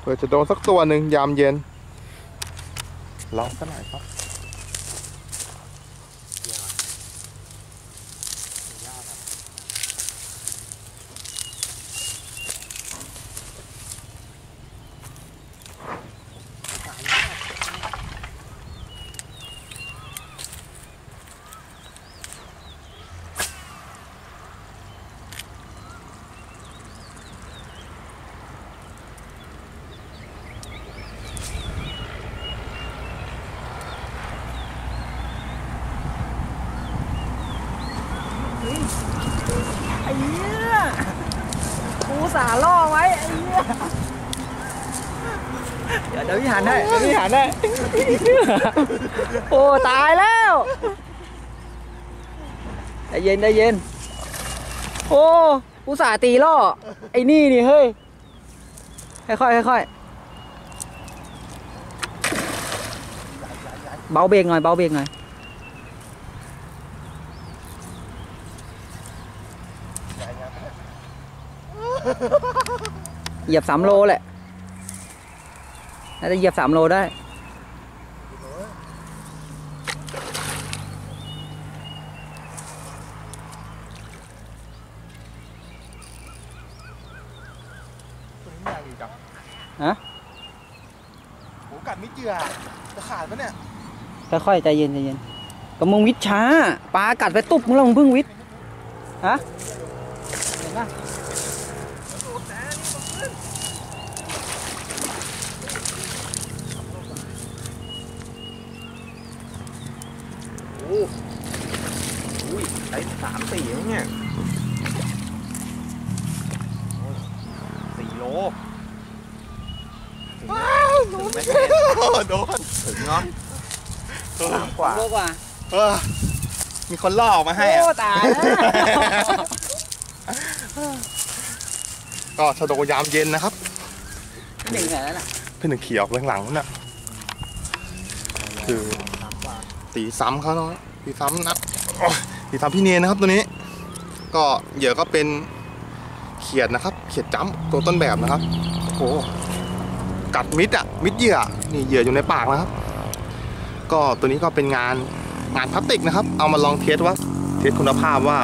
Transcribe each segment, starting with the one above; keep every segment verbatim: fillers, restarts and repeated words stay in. เพื่อจะโดนสักตัวหนึ่งยามเย็นลองสักหน่อยครับไอ้เหี้ยกูสาล่อไว้ไอ้เหี้ยเดี๋ยวเดี๋ยวพี่หันได้เดี๋ยวพี่หันได้โอ้ตายแล้วใจเย็นใจเย็นโอ้กูสาตีล่อไอ้นี่นี่เฮ้ยค่อยๆค่อยๆเบาเบรกหน่อยเบาเบรกหน่อยเหยียบสามโลแหละน่าจะเหยียบสามโลได้ฮะโหกัดไม่เจือจะขาดปะเนี่ยค่อยๆใจเย็นใจเย็นก็มึงวิทย์ช้าปลากัดไปตุ๊บมึงแล้วมึงเพิ่งวิทย์ฮะเห็นปะโอ้ยไอ้สามสี่เนี่ยสี่โลว้าวโดนโดนถึงเนาะตัวกว่าตัวกว่าเออมีคนล่อออกมาให้โอ้ตายก็ชะโดยามเย็นนะครับหนึ่งแหวนน่ะเพื่อนหนึ่งเขียวหลังๆนั่นน่ะคือตีซ้ำเขาเนาะตีซ้ำนัดตีซ้ำพี่เนยนะครับตัวนี้ก็เหยื่อก็เป็นเขียดนะครับเขียดจ้ำตัวต้นแบบนะครับโอ้โหกัดมิดอ่ะมิดเหยื่อนี่เหยื่ออยู่ในปากนะครับก็ตัวนี้ก็เป็นงานงานพลาสติกนะครับเอามาลองเทสว่าเทสคุณภาพว่า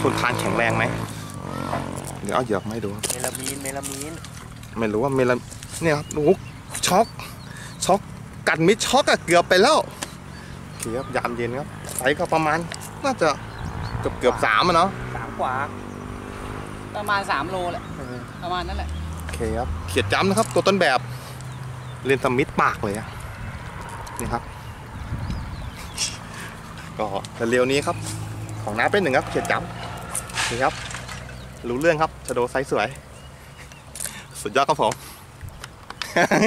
ทนทานแข็งแรงไหมเดี๋ยวเอาเหยื่อมาให้ดูเมลามีนเมลามีนไม่รู้ว่าเมลาเนี่ยครับลูกช็อกช็อกกัดมิดช็อกอะเกือบไปแล้วเกือบยามเย็นครับไซส์ก็ประมาณน่าจะเกือบเกือบสามอะเนาะสามกว่าประมาณสามโลแหละประมาณนั้นแหละโอเคครับเขียดจ้ำนะครับตัวต้นแบบเลนส์มิดปากเลยอะนี่ครับก็เร็วนี้ครับของน้าเป็นหนึ่งครับเขียดจ้ำนี่ครับรู้เรื่องครับชะโดไซส์สวยสุดยอดครับผม